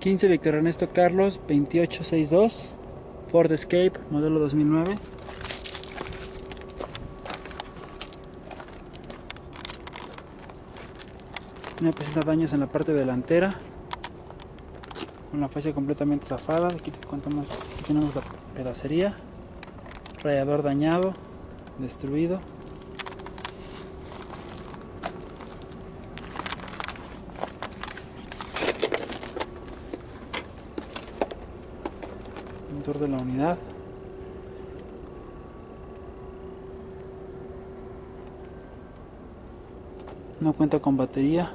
15 Víctor Ernesto Carlos 2862 Ford Escape modelo 2009. No presenta daños en la parte delantera, con la fascia completamente zafada. Aquí tenemos la pedacería, radiador dañado, destruido. Motor de la unidad. No cuenta con batería.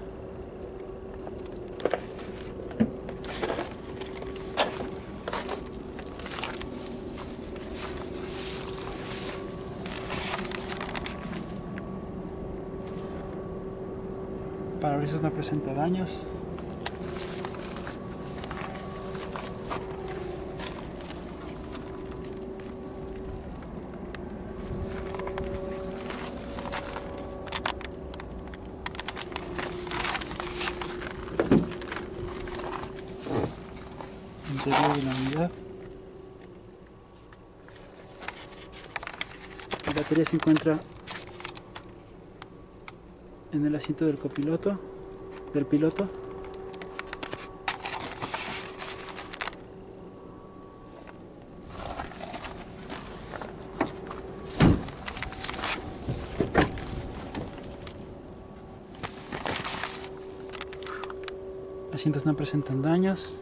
Parabrisas no presenta daños. Interior de la unidad. La batería se encuentra en el asiento del copiloto, del piloto. Asientos no presentan daños.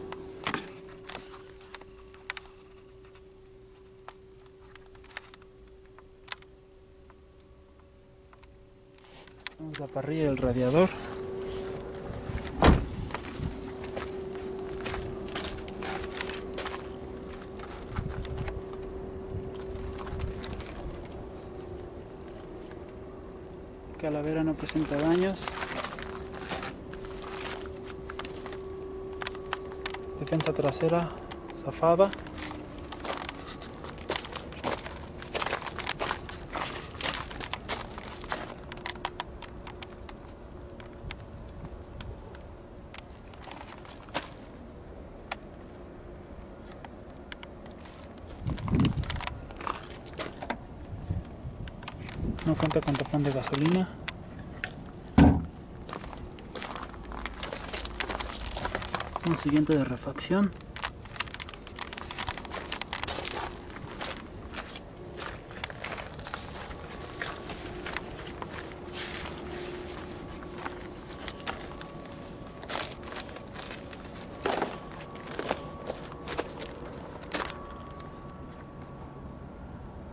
La parrilla del radiador, calavera no presenta daños, defensa trasera zafada. No cuenta con tapón de gasolina. Un siguiente de refacción.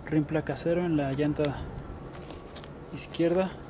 Rin placacero en la llanta izquierda.